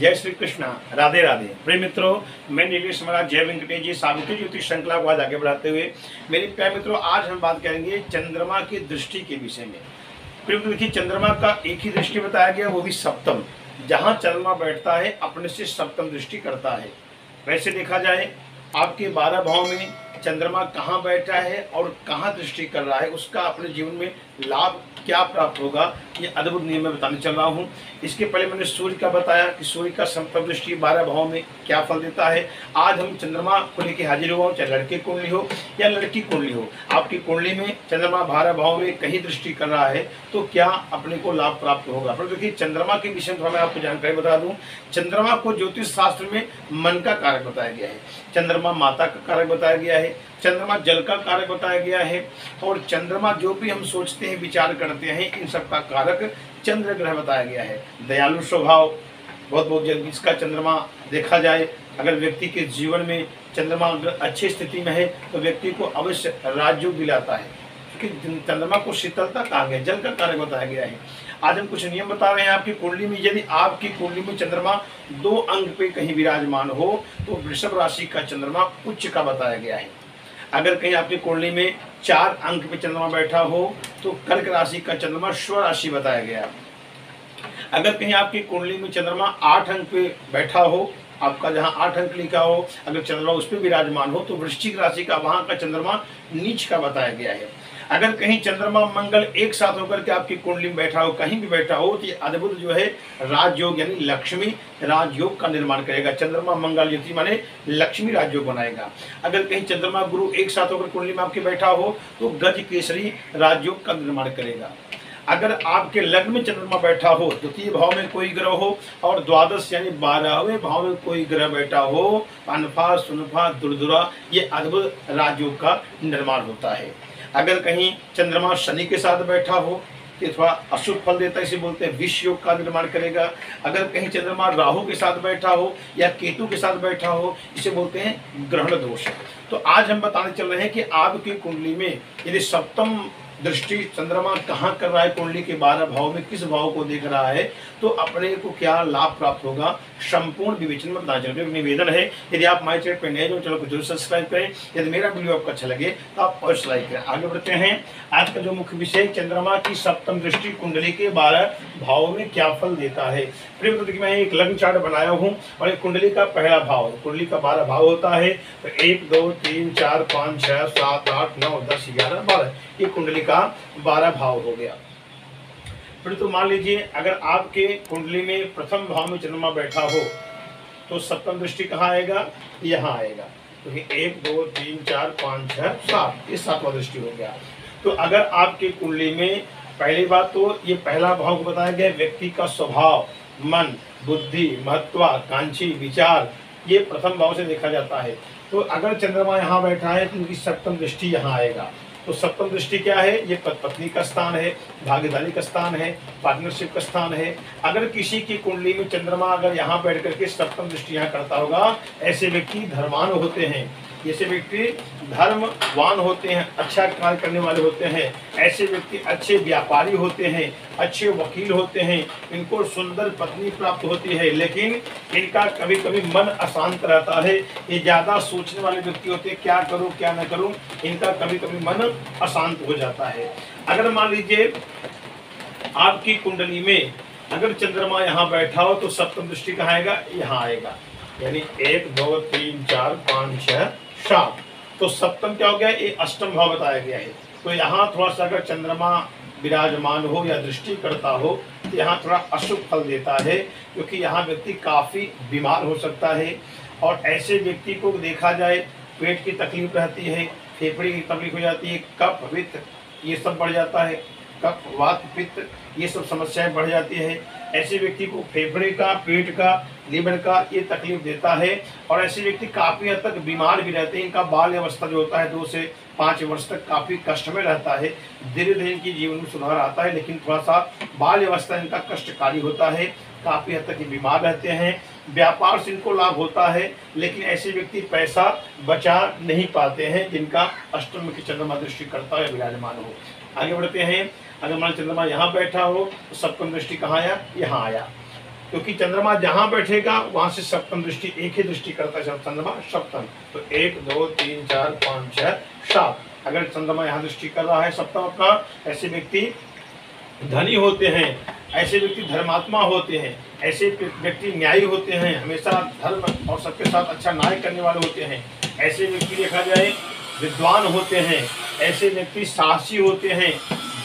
जय श्री कृष्णा, राधे राधे। प्रिय मित्रों, मैं निलेश महाराज जय विंकटेश्वर सावित्री ज्योतिष श्रृंखला को आज आगे बढ़ाते हुए मेरे प्यारे मित्रों आज हम बात करेंगे चंद्रमा की दृष्टि के विषय में। प्रिय मित्रों, देखिए चंद्रमा का एक ही दृष्टि बताया गया, वो भी सप्तम। जहाँ चंद्रमा बैठता है अपने से सप्तम दृष्टि करता है। वैसे देखा जाए आपके 12 भाव में चंद्रमा कहाँ बैठा है और कहाँ दृष्टि कर रहा है, उसका अपने जीवन में लाभ क्या प्राप्त होगा, ये अद्भुत नियम मैं बताने चल रहा हूँ। इसके पहले मैंने सूर्य का बताया कि सूर्य का सप्तम दृष्टि 12 भाव में क्या फल देता है। आज हम चंद्रमा को लेकर हाजिर हुआ हूँ, चाहे लड़के कुंडली हो या लड़की कुंडली हो। आपकी कुंडली में चंद्रमा 12 भाव में कहीं दृष्टि कर रहा है तो क्या अपने को लाभ प्राप्त होगा। पर देखिए चंद्रमा के विषय में मैं आपको जानकारी बता दूँ। चंद्रमा को ज्योतिष शास्त्र में मन का कारक बताया गया है, चंद्रमा माता का कारक बताया गया है, चंद्रमा जल का कारक बताया गया है, और चंद्रमा जो भी हम सोचते हैं विचार करते हैं इन सब का कारक चंद्र ग्रह बताया गया है। दयालु स्वभाव बहुत इसका चंद्रमा देखा जाए, अगर व्यक्ति के जीवन में चंद्रमा अच्छी स्थिति में है तो व्यक्ति को अवश्य राजयोग दिलाता है, क्योंकि चंद्रमा को शीतलता कहा गया, जल का कारक बताया गया है। आज हम कुछ नियम बता रहे हैं आपकी कुंडली में। यदि आपकी कुंडली में चंद्रमा 2 अंक पे कहीं विराजमान हो तो वृषभ राशि का चंद्रमा उच्च का बताया गया है। अगर कहीं आपकी कुंडली में 4 अंक पे चंद्रमा बैठा हो तो कर्क राशि का चंद्रमा स्व राशि बताया गया। अगर कहीं आपकी कुंडली में चंद्रमा 8 अंक पे बैठा हो, आपका जहाँ 8 अंक लिखा हो, अगर चंद्रमा उस पर विराजमान हो तो वृश्चिक राशि का वहाँ का चंद्रमा नीच का बताया गया है। अगर कहीं चंद्रमा मंगल एक साथ होकर के आपकी कुंडली में बैठा हो, कहीं भी बैठा हो, तो ये अद्भुत जो है राजयोग यानी लक्ष्मी राजयोग का निर्माण करेगा। चंद्रमा मंगल युति माने लक्ष्मी राजयोग बनाएगा। अगर कहीं चंद्रमा गुरु एक साथ होकर कुंडली में आपके बैठा हो तो गज केसरी राजयोग का निर्माण करेगा। अगर आपके लग्न में चंद्रमा बैठा हो, द्वितीय भाव में कोई ग्रह हो और द्वादश यानी 12वें भाव में कोई ग्रह बैठा हो, अनफा सुनफा दुर्दुरा, ये अद्भुत राजयोग का निर्माण होता है। अगर कहीं चंद्रमा शनि के साथ बैठा हो तो थोड़ा अशुभ फल देता है, इसे बोलते हैं विष योग का निर्माण करेगा। अगर कहीं चंद्रमा राहु के साथ बैठा हो या केतु के साथ बैठा हो, इसे बोलते हैं ग्रहण दोष। तो आज हम बताने चल रहे हैं कि आपकी कुंडली में यदि सप्तम दृष्टि चंद्रमा कहाँ कर रहा है, कुंडली के 12 भाव में किस भाव को देख रहा है, तो अपने को क्या लाभ प्राप्त होगा, संपूर्ण विवेचन में बताना चाहिए। निवेदन है यदि आप हमारे चैनल पर नए हो, चैनल को जरूर सब्सक्राइब करें। यदि मेरा वीडियो आपको अच्छा लगे तो आप और लाइक करें। आगे बढ़ते हैं। आज का जो मुख्य विषय, चंद्रमा की सप्तम दृष्टि कुंडली के 12 भाव में क्या फल देता है। फिर मैं एक लग्न चार्ट बनाया हूँ और एक कुंडली का पहला भाव, कुंडली का 12 भाव होता है। 1 2 3 4 5 6 7 8 9 10 11 12, ये कुंडली का 12 भाव हो गया। फिर तो मान लीजिए अगर आपके कुंडली में प्रथम भाव में चंद्रमा बैठा हो तो सप्तम दृष्टि कहाँ आएगा, यहाँ आएगा। तो 1 2 3 4 5 6 7, ये 7वां दृष्टि हो गया। तो अगर आपके कुंडली में पहली बात तो ये पहला भाव को बताया गया, व्यक्ति का स्वभाव, मन, बुद्धि, महत्वाकांक्षी, विचार, ये प्रथम भाव से देखा जाता है। तो अगर चंद्रमा यहाँ बैठा है तो उनकी सप्तम दृष्टि यहाँ आएगा। तो सप्तम दृष्टि क्या है, ये पत्नी का स्थान है, भागीदारी का स्थान है, पार्टनरशिप का स्थान है। अगर किसी की कुंडली में चंद्रमा अगर यहाँ बैठ करके सप्तम दृष्टि यहाँ करता होगा, ऐसे व्यक्ति धर्मान होते हैं, जैसे व्यक्ति धर्मवान होते हैं, अच्छा कार्य करने वाले होते हैं, ऐसे व्यक्ति अच्छे व्यापारी होते हैं, अच्छे वकील होते हैं, इनको सुंदर पत्नी प्राप्त होती है। लेकिन इनका कभी कभी मन अशांत रहता है, ये ज़्यादा सोचने वाले व्यक्ति होते हैं, क्या करूं क्या ना करूं, इनका कभी कभी मन अशांत हो जाता है। अगर मान लीजिए आपकी कुंडली में अगर चंद्रमा यहाँ बैठा हो तो सप्तम दृष्टि कहाँ आएगा, यहाँ आएगा। यानी 1 2 3 4 5 6 7, तो सप्तम क्या हो गया, ये अष्टम भाव बताया गया है। तो यहाँ थोड़ा सा अगर चंद्रमा विराजमान हो या दृष्टि करता हो तो यहाँ थोड़ा अशुभ फल देता है, क्योंकि यहाँ व्यक्ति काफ़ी बीमार हो सकता है। और ऐसे व्यक्ति को देखा जाए पेट की तकलीफ रहती है, फेफड़े की तकलीफ हो जाती है, कफ वित्त ये सब बढ़ जाता है, कफ वात पित्त ये सब समस्याएं बढ़ जाती है। ऐसे व्यक्ति को फेफड़े का, पेट का, लीवर का ये तकलीफ देता है। और ऐसे व्यक्ति काफ़ी हद तक बीमार भी रहते हैं, इनका बाल अवस्था जो होता है 2 से 5 वर्ष तक काफ़ी कष्ट में रहता है। धीरे धीरे इनकी जीवन में सुधार आता है, लेकिन थोड़ा सा बाल अवस्था इनका कष्टकारी होता है, काफ़ी हद तक ये बीमार रहते हैं। व्यापार से इनको लाभ होता है, लेकिन ऐसे व्यक्ति पैसा बचा नहीं पाते हैं जिनका अष्टम की चंद्रमा दृष्टि करता है, विराजमान हो। आगे बढ़ते हैं। अगर मान चंद्रमा यहाँ बैठा हो तो सप्तम दृष्टि कहाँ आया, यहाँ आया। क्योंकि चंद्रमा जहां बैठेगा वहां से सप्तम दृष्टि, एक ही दृष्टि करता है चंद्रमा सप्तम, तो 1 2 3 4 5 6 7। अगर चंद्रमा यहाँ दृष्टि कर रहा है सप्तम अपना, ऐसे व्यक्ति धनी होते हैं, ऐसे व्यक्ति धर्मात्मा होते हैं, ऐसे व्यक्ति न्यायी होते हैं, हमेशा धर्म और सबके साथ अच्छा न्याय करने वाले होते हैं, ऐसे व्यक्ति देखा जाए विद्वान होते हैं, ऐसे व्यक्ति साहसी होते हैं,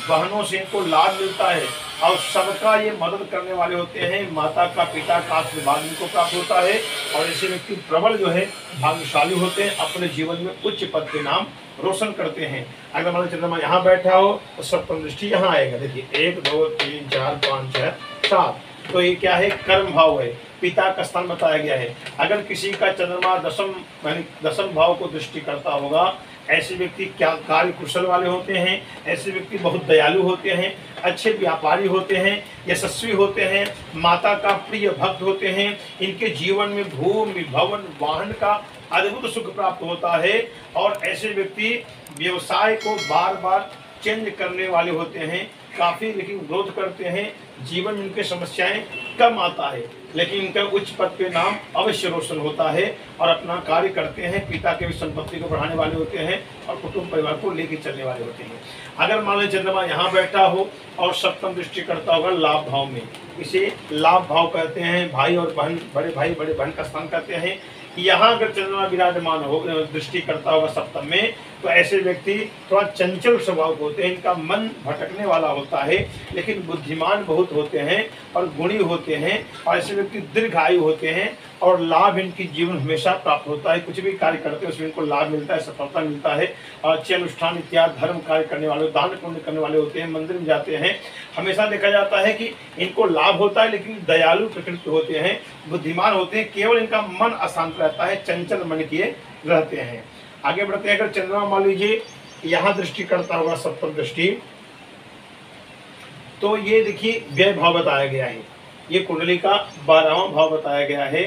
बहनों से इनको लाभ मिलता है और सबका ये मदद करने वाले होते हैं, माता का पिता का आशीर्वाद इनको प्राप्त होता है और ऐसे व्यक्ति प्रबल जो है भाग्यशाली होते हैं, अपने जीवन में उच्च पद के नाम रोशन करते हैं। अगर मान लो चंद्रमा यहाँ बैठा हो तो सप्तम दृष्टि यहाँ आएगा, देखिए 1 2 3 4 5 6 7, तो ये क्या है, कर्म भाव है, पिता का स्थान बताया गया है। अगर किसी का चंद्रमा दशम भाव को दृष्टि करता होगा, ऐसे व्यक्ति क्या कार्य कुशल वाले होते हैं, ऐसे व्यक्ति बहुत दयालु होते हैं, अच्छे व्यापारी होते हैं, यशस्वी होते हैं, माता का प्रिय भक्त होते हैं, इनके जीवन में भूमि भवन वाहन का अद्भुत सुख प्राप्त होता है और ऐसे व्यक्ति व्यवसाय को बार बार चेंज करने वाले होते हैं, काफ़ी लेकिन ग्रोथ करते हैं, जीवन में उनके समस्याएं कम आता है लेकिन इनका उच्च पद पे नाम अवश्य रोशन होता है और अपना कार्य करते हैं, पिता के भी संपत्ति को बढ़ाने वाले होते हैं और कुटुंब परिवार को लेके चलने वाले होते हैं। अगर मान लो चंद्रमा यहाँ बैठा हो और सप्तम दृष्टि करता होगा लाभ भाव में, इसे लाभ भाव कहते हैं, भाई और बहन, बड़े भाई बड़े बहन का स्थान कहते हैं। यहाँ अगर चंद्रमा विराजमान हो दृष्टि करता होगा सप्तम में, तो ऐसे व्यक्ति थोड़ा चंचल स्वभाव होते हैं, इनका मन भटकने वाला होता है लेकिन बुद्धिमान बहुत होते हैं और गुणी होते हैं और ऐसे व्यक्ति दीर्घायु होते हैं और लाभ इनकी जीवन हमेशा प्राप्त होता है, कुछ भी कार्य करते हैं उसमें इनको लाभ मिलता है, सफलता मिलता है और अच्छे अनुष्ठान इत्यादि धर्म कार्य करने वाले, दान पुण्य करने वाले होते हैं, मंदिर में जाते हैं, हमेशा देखा जाता है कि इनको लाभ होता है लेकिन दयालु प्रकृति होते हैं, बुद्धिमान होते हैं, केवल इनका मन अशांत रहता है, चंचल मन किए रहते हैं। आगे बढ़ते हैं, अगर चंद्रमा मान लीजिए यहाँ दृष्टि करता होगा सप्तम दृष्टि, तो ये देखिए व्यय भाव बताया गया है, ये कुंडली का 12वां भाव बताया गया है,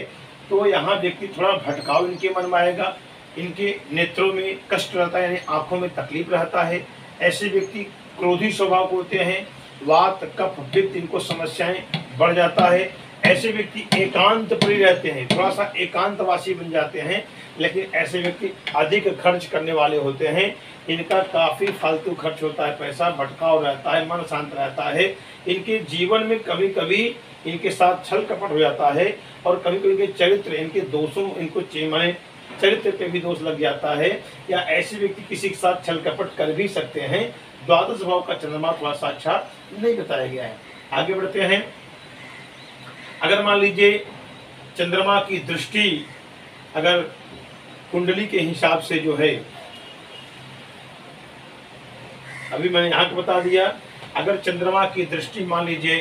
तो यहाँ व्यक्ति थोड़ा भटकाव इनके मन में आएगा, इनके नेत्रों में कष्ट रहता है, यानी आंखों में तकलीफ रहता है, ऐसे व्यक्ति क्रोधी स्वभाव होते हैं, वात कफ पित्त इनको समस्याएं बढ़ जाता है, ऐसे व्यक्ति एकांत प्रिय रहते हैं, थोड़ा सा एकांतवासी बन जाते हैं लेकिन ऐसे व्यक्ति अधिक खर्च करने वाले होते हैं, इनका काफ़ी फालतू खर्च होता है, पैसा भटकाव रहता है, मन शांत रहता है, इनके जीवन में कभी कभी इनके साथ छल कपट हो जाता है और कभी कभी इनके चरित्र, इनके दोषों, इनको माने चरित्र पे भी दोष लग जाता है या ऐसे व्यक्ति किसी के साथ छल कपट कर भी सकते हैं। 12वां भाव का चंद्रमा थोड़ा सा अच्छा नहीं बताया गया है। आगे बढ़ते हैं, अगर मान लीजिए चंद्रमा की दृष्टि अगर कुंडली के हिसाब से जो है, अभी मैंने यहाँ को बता दिया, अगर चंद्रमा की दृष्टि मान लीजिए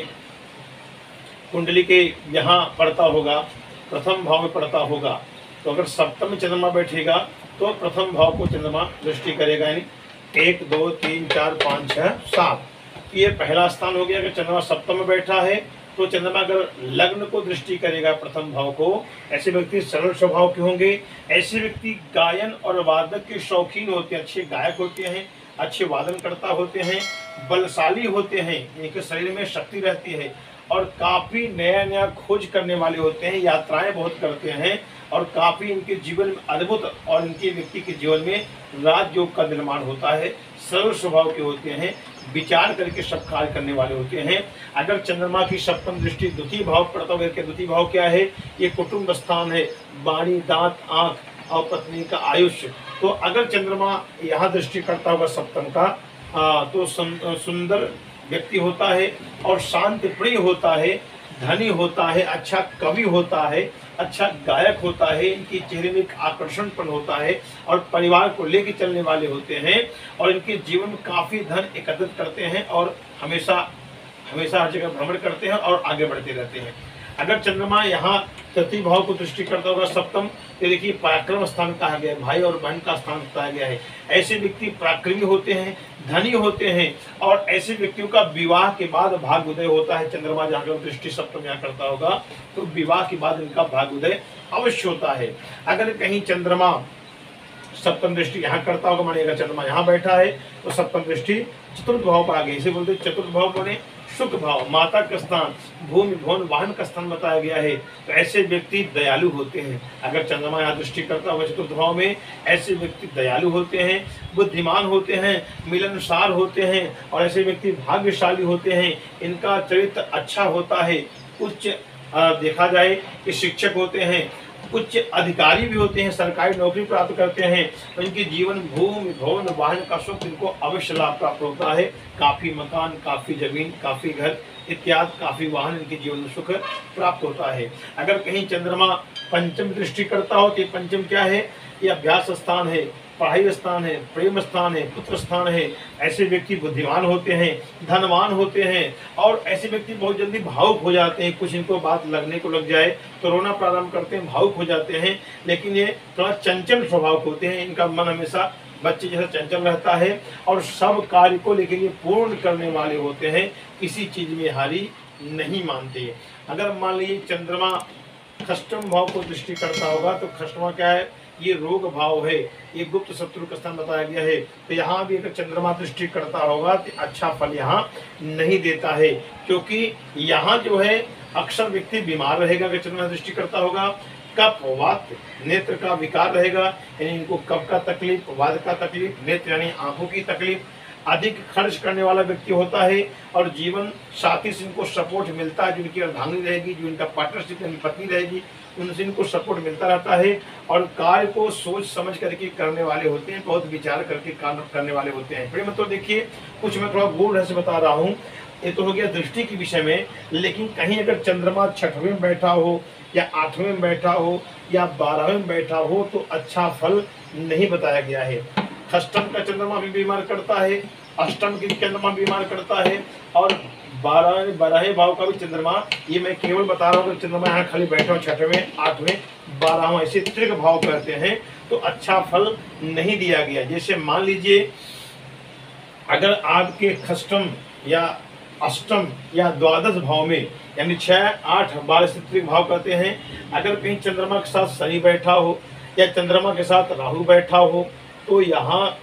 कुंडली के यहाँ पड़ता होगा, प्रथम भाव में पड़ता होगा, तो अगर सप्तम चंद्रमा बैठेगा तो प्रथम भाव को चंद्रमा दृष्टि करेगा, यानी 1 2 3 4 5 6 7, ये पहला स्थान हो गया। अगर चंद्रमा सप्तम में बैठा है तो चंद्रमा अगर लग्न को दृष्टि करेगा प्रथम भाव को, ऐसे व्यक्ति सरल स्वभाव के होंगे, ऐसे व्यक्ति गायन और वादक के शौकीन होते हैं, अच्छे गायक होते हैं, अच्छे वादन करता होते हैं, बलशाली होते हैं, इनके शरीर में शक्ति रहती है और काफ़ी नया नया खोज करने वाले होते हैं, यात्राएं बहुत करते हैं और काफ़ी इनके जीवन में अद्भुत और इनके व्यक्ति के जीवन में राजयोग का निर्माण होता है, सरल स्वभाव के होते हैं, विचार करके सब कार्य करने वाले होते हैं। अगर चंद्रमा की सप्तम दृष्टि द्वितीय भाव पड़ता हुआ, द्वितीय भाव क्या है, ये कुटुंब स्थान है, वाणी दांत आँख और पत्नी का आयुष्य, तो अगर चंद्रमा यहाँ दृष्टि करता होगा सप्तम का तो सुंदर व्यक्ति होता है और शांति प्रिय होता है, धनी होता है, अच्छा कवि होता है, अच्छा गायक होता है, इनके चेहरे में एक आकर्षणपन होता है और परिवार को लेकर चलने वाले होते हैं और इनके जीवन में काफ़ी धन एकत्रित करते हैं और हमेशा हर जगह भ्रमण करते हैं और आगे बढ़ते रहते हैं। अगर चंद्रमा यहाँ तृतीय भाव को दृष्टि करता होगा सप्तम, ये देखिए पराक्रम स्थान कहा गया है, भाई और बहन का स्थान बताया गया है, ऐसे व्यक्ति पराक्रमी होते हैं, धनी होते हैं और ऐसे व्यक्तियों का विवाह के बाद भाग उदय होता है। चंद्रमा जहाँ दृष्टि सप्तम यहाँ करता होगा तो विवाह के बाद इनका भाग उदय अवश्य होता है। अगर कहीं चंद्रमा सप्तम दृष्टि यहाँ करता होगा, मानिएगा चंद्रमा यहाँ बैठा है तो सप्तम दृष्टि चतुर्थ भाव पर आ गई, इसे बोलते चतुर्थ भाव बने सुख भाव, माता का स्थान, भूमि भवन वाहन का स्थान बताया गया है। तो ऐसे व्यक्ति दयालु होते हैं। अगर चंद्रमा यहाँ दृष्टि करता हुआ चतुर्थ भाव में, ऐसे व्यक्ति दयालु होते हैं, बुद्धिमान होते हैं, मिलनसार होते हैं और ऐसे व्यक्ति भाग्यशाली होते हैं। इनका चरित्र अच्छा होता है। उच्च देखा जाए कि शिक्षक होते हैं, उच्च अधिकारी भी होते हैं, सरकारी नौकरी प्राप्त करते हैं। उनके जीवन भूमि भवन वाहन का सुख इनको अवश्य लाभ प्राप्त होता है। काफ़ी मकान, काफ़ी जमीन, काफ़ी घर इत्यादि, काफ़ी वाहन इनके जीवन में सुख प्राप्त होता है। अगर कहीं चंद्रमा पंचम दृष्टि करता हो तो पंचम क्या है? ये अभ्यास स्थान है, पढ़ाई स्थान है, प्रेम स्थान है, पुत्र स्थान है। ऐसे व्यक्ति बुद्धिमान होते हैं, धनवान होते हैं और ऐसे व्यक्ति बहुत जल्दी भावुक हो जाते हैं। कुछ इनको बात लगने को लग जाए तो रोना प्रारंभ करते हैं, भावुक हो जाते हैं। लेकिन ये थोड़ा चंचल स्वभाव होते हैं। इनका मन हमेशा बच्चे जैसा चंचल रहता है और सब कार्य को लेकर ये पूर्ण करने वाले होते हैं, किसी चीज़ में हारी नहीं मानते। अगर मान लीजिए चंद्रमा खष्टम भाव को दृष्टि करता होगा तो खष्टमा क्या है? ये रोग भाव है, ये गुप्त शत्रु का स्थान बताया गया है। तो यहाँ भी अगर चंद्रमा दृष्टि करता होगा तो अच्छा फल यहाँ नहीं देता है, क्योंकि यहाँ जो है अक्सर व्यक्ति बीमार रहेगा। अगर चंद्रमा दृष्टि करता होगा कप वात नेत्र का विकार रहेगा, यानी इनको कप का तकलीफ, वात का तकलीफ, नेत्र यानी आंखों की तकलीफ। अधिक खर्च करने वाला व्यक्ति होता है और जीवन साथी से इनको सपोर्ट मिलता है। जिनकी अर्धांगिनी रहेगी, जो इनका पार्टनरशिप यानी पत्नी रहेगी, उनसे इनको सपोर्ट मिलता रहता है। और कार्य को सोच समझ करके करने वाले होते हैं, बहुत विचार करके कार्य करने वाले होते हैं। प्रेम तो देखिए कुछ मैं थोड़ा बोल रहस्य बता रहा हूँ, ये तो हो गया दृष्टि के विषय में। लेकिन कहीं अगर चंद्रमा छठवें में बैठा हो या आठवें में बैठा हो या बारहवें में बैठा हो तो अच्छा फल नहीं बताया गया है। अष्टम का चंद्रमा भी बीमार करता है, अष्टम की चंद्रमा बीमार करता है और बारहवें भाव का भी चंद्रमा। ये मैं केवल बता रहा हूँ कि चंद्रमा यहाँ खाली बैठा हो, छठवें, आठवें, बारहवें, ऐसे त्रिक भाव करते हैं तो अच्छा फल नहीं दिया गया। जैसे मान लीजिए अगर आपके खष्टम या अष्टम या द्वादश भाव में, यानी 6, 8, 12 से त्रिक भाव करते हैं, अगर कहीं चंद्रमा के साथ शनि बैठा हो या चंद्रमा के साथ राहु बैठा हो तो यहाँ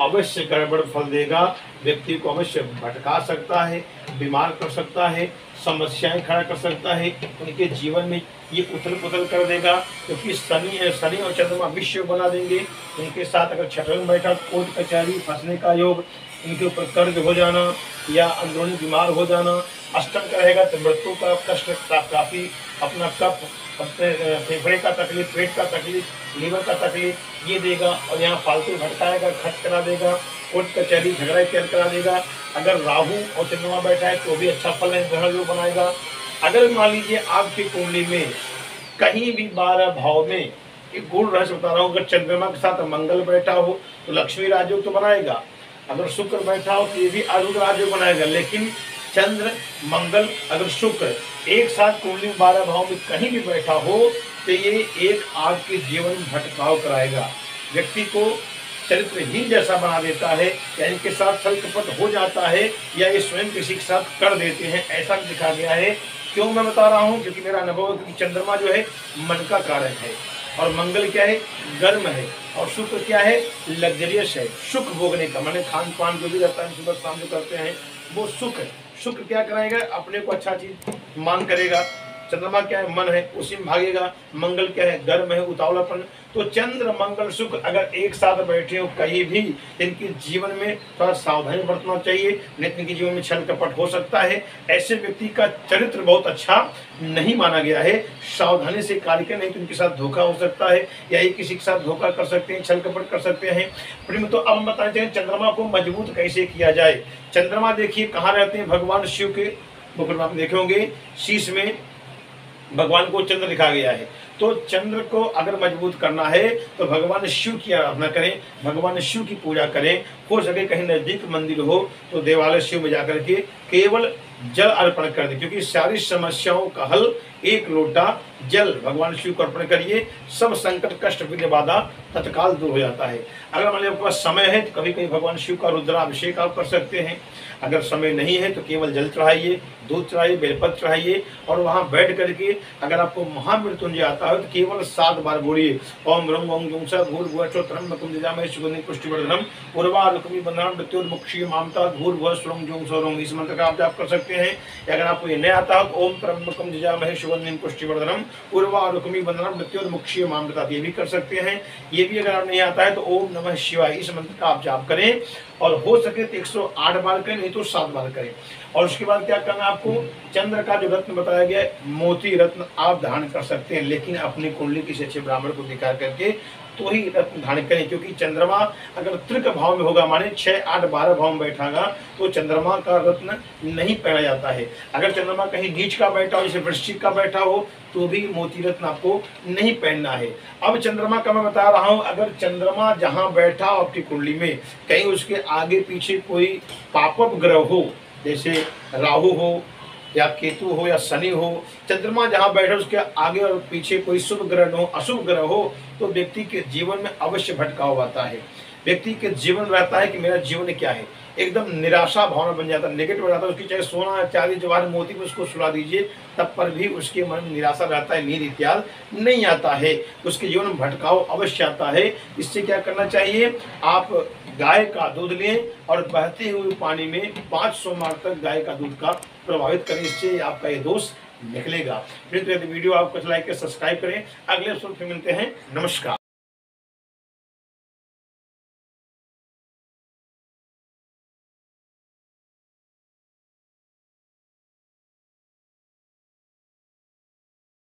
अवश्य गड़बड़ फल देगा। व्यक्ति को अवश्य भटका सकता है, बीमार कर सकता है, समस्याएं खड़ा कर सकता है, उनके जीवन में ये उथल पुथल कर देगा। क्योंकि शनि और चंद्रमा विश्व बना देंगे। उनके साथ अगर छठवें बैठा कोर्ट कचहरी फंसने का योग, इनके ऊपर कर्ज हो जाना या अंदरूनी बीमार हो जाना। अष्टम का रहेगा तो मृत्यु का कष्ट, काफ़ी अपना कप, अपने फेफड़े का तकलीफ, पेट का तकलीफ, लीवर का तकलीफ ये देगा। और यहाँ फालतू भटकाएगा, खर्च करा देगा, कोर्ट कचहरी झगड़ा इत्यादि करा देगा। अगर राहु और चंद्रमा बैठा है तो भी अच्छा फल नहीं, ग्रहण योग बनाएगा। अगर मान लीजिए आपकी कुंडली में कहीं भी 12 भाव में, एक गुण रहस्य बता रहा हूँ, अगर चंद्रमा के साथ मंगल बैठा हो तो लक्ष्मी राजयोग तो बनाएगा, अगर शुक्र बैठा हो तो ये भी आरुद्र राजयोग बनाएगा। लेकिन चंद्र मंगल अगर शुक्र एक साथ कुंडली में 12 भाव में कहीं भी बैठा हो तो ये एक आपके जीवन भटकाव कराएगा, व्यक्ति को चरित्रहीन जैसा बना देता है, या इनके साथ छलकपट हो जाता है या ये स्वयं किसी के साथ कर देते हैं, ऐसा भी दिखा गया है। क्यों मैं बता रहा हूँ? क्योंकि मेरा अनुभव है, क्योंकि चंद्रमा जो है मन का कारक है और मंगल क्या है? गर्म है और शुक्र क्या है? लग्जरियस है। सुख भोगने का माने खान पान जो भी रहता है, सुबह शाम जो करते हैं वो सुख है। शुक्र क्या कराएगा? अपने को अच्छा चीज मान करेगा। चंद्रमा क्या है? मन है, उसी में भागेगा। मंगल क्या है? गर्म है, उतावलापन। तो चंद्र मंगल शुक्र अगर एक साथ बैठे हो कहीं भी, इनके जीवन में थोड़ा सावधानी बरतना चाहिए, नहीं इनके जीवन में छल कपट हो सकता है। ऐसे व्यक्ति का चरित्र बहुत अच्छा नहीं माना गया है, सावधानी से कार्य करें, नहीं तो उनके साथ धोखा हो सकता है या ये किसी के साथ धोखा कर सकते हैं, छल कपट कर सकते हैं। प्रेम तो अब हम बताना चाहिए चंद्रमा को मजबूत कैसे किया जाए। चंद्रमा देखिए कहाँ रहते हैं? भगवान शिव के मुकुट आप देखे होंगे, शीश में भगवान को चंद्र लिखा गया है। तो चंद्र को अगर मजबूत करना है तो भगवान शिव की आराधना करें, भगवान शिव की पूजा करें। हो सके कहीं नज़दीक मंदिर हो तो देवालय शिव में जाकर के केवल जल अर्पण कर दें, क्योंकि सारी समस्याओं का हल एक लोटा जल भगवान शिव को अर्पण करिए, सब संकट कष्ट विघ्न बाधा तत्काल दूर हो जाता है। अगर मान लीजिए आपके पास समय है तो कभी कभी भगवान शिव का रुद्राभिषेक आप कर सकते हैं। अगर समय नहीं है तो केवल जल चढ़ाइए, दूध चढ़ाइए, बेलपत्र चढ़ाइए और वहां बैठ करके अगर आपको महामृत्युंजय आता है तो केवल 7 बार बोलिए ओम रम ओम गुम सा घूर भुम दिजाम सुगंधि पुष्टिवर्धनम उर्वाय मामता घूर भुव स्रोम जोम सौरोम, इस मंत्र का आप जाप कर सकते हैं। अगर आपको ये नहीं आता तो ओम त्र्यंबकम यजामहे सुगंधिं पुष्टिवर्धनम उर्वाय मृत्युर्मुक्षीय मामृता, ये भी कर सकते हैं। ये भी अगर नहीं आता है तो ओम नमः शिवाय इस मंत्र का आप जाप करें और हो सके तो 108 बार करें, नहीं तो 7 बार करें। और उसके बाद क्या करना, आपको चंद्र का जो रत्न बताया गया है मोती रत्न आप धारण कर सकते हैं, लेकिन अपनी कुंडली किसी अच्छे ब्राह्मण को दिखा करके तो ही रत्न धारण करें, क्योंकि चंद्रमा अगर त्रिक भाव में होगा माने 6, 8, 12 भाव में बैठागा तो चंद्रमा का रत्न नहीं पहना जाता है। अगर चंद्रमा कहीं नीच का बैठा हो, जैसे वृश्चिक का बैठा हो, तो भी मोती रत्न आपको नहीं पहनना है। अब चंद्रमा का मैं बता रहा हूँ, अगर चंद्रमा जहाँ बैठा हो आपकी कुंडली में कहीं उसके आगे पीछे कोई पापक ग्रह हो, जैसे राहु हो या केतु हो या शनि हो, चंद्रमा जहाँ बैठे उसके आगे और पीछे कोई शुभ ग्रह हो अशुभ ग्रह हो, तो व्यक्ति के जीवन में अवश्य भटकाव आता है। व्यक्ति के जीवन रहता है कि मेरा जीवन क्या है, एकदम निराशा भावना बन जाता है, नेगेटिव रहता है। उसकी चाहे सोना चांदी जवाहर मोती में उसको सुला दीजिए तब पर भी उसके मन में निराशा रहता है, नींद इत्यादि नहीं आता है, उसके जीवन में भटकाव अवश्य आता है। इससे क्या करना चाहिए, आप गाय का दूध लें और बहते हुए पानी में 5 सोमवार तक गाय का दूध का प्रभावित करें, इससे आपका ये दोष निकलेगा। फिर वीडियो आपको लाइक सब्सक्राइब करें। अगले एपिसोड में मिलते हैं, नमस्कार।